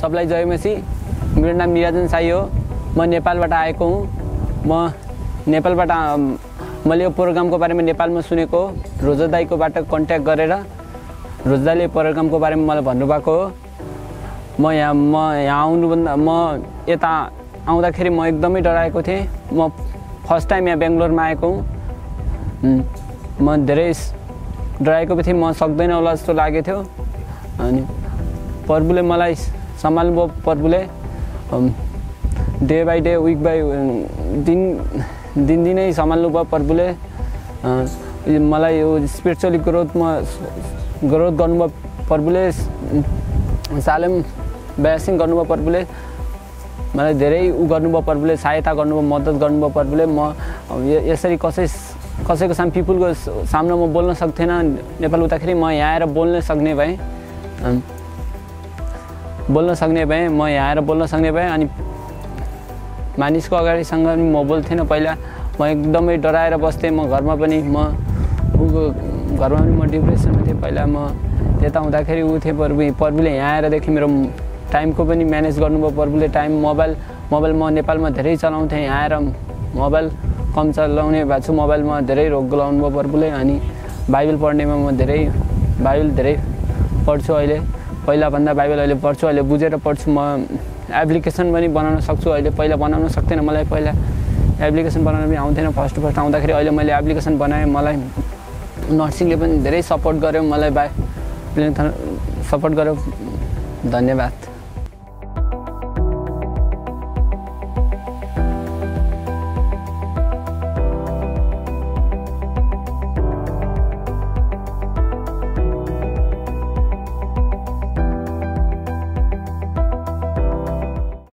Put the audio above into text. सबलाई जय मसी। मेरो नाम निरञ्जन साई हो। म नेपालबाट आएको हुँ। मैले यो प्रोग्रामको बारेमा नेपालमा सुनेको रोजा दाईकोबाट कन्ट्याक्ट गरेर रोजा दाईले प्रोग्रामको बारेमा मलाई भन्नुभएको हो। म यहाँ आउनुभन्दा यता आउँदाखेरि म एकदमै डराएको थिएँ। म फर्स्ट टाइम यहाँ बेङ्गलोरमा आएको हुँ। म धेरै डराएको थिएँ। म सक्दैन होला जस्तो लागेको थियो। अनि प्रभुले मलाई सम्हाल्नुभयो। प्रभुले day by day, week by दिनदिनै सम्हाल्नुभयो। प्रभुले मलाई यो स्पिरिचुअली ग्रोथ गर्नुभयो। प्रभुले सालेम ब्यासिङ गर्नुभयो। प्रभुले मलाई धेरै गर्नुभयो। प्रभुले सहायता गर्नुभयो, मद्दत गर्नुभयो। प्रभुले म यसरी कसैको सामु पिपुलको सामना म बोल्न सक्थेन नेपाल हुँदाखेरि। म यहाँ आएर बोल्न सक्ने भएँ। म यहाँ आएर बोल्न सक्ने भएँ। अनि मानिसको अगाडिसँग म बोल्थेन। पहिला म एकदमै डराएर बस्थेँ। म घरमा पनि म डिप्रेसनमा थिएँ। पहिला म त्यता हुँदाखेरि थिएँ। प्रभुले यहाँ आएरदेखि मेरो टाइमको पनि म्यानेज गर्नुभयो। प्रभुले मोबाइल म नेपालमा धेरै चलाउँथेँ। यहाँ आएर मोबाइल कम चलाउने भएको छु। मोबाइलमा धेरै रोक लाउनु भयो प्रभुले। अनि बाइबल पढ्नेमा म बाइबल धेरै पढ्छु अहिले। पहिलाभन्दा बाइबल अहिले पढ्छु। अहिले बुझेर पढ्छु। म एप्लिकेसन पनि बनाउन सक्छु। अहिले पहिला बनाउन सक्थेन। मलाई पहिला एप्लिकेसन बनाउन पनि आउँथेन। फर्स्ट आउँदाखेरि अहिले मैले एप्लिकेसन बनाएँ। मलाई नर्सिङले पनि धेरै सपोर्ट गर्यो। मलाई सपोर्ट गर्यो। धन्यवाद।